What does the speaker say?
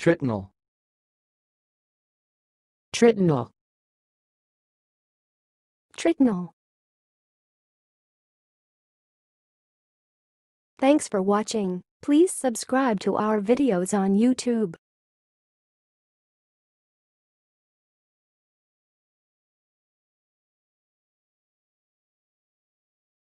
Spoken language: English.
Tritonal. Tritonal. Tritonal. Thanks for watching. Please subscribe to our videos on YouTube.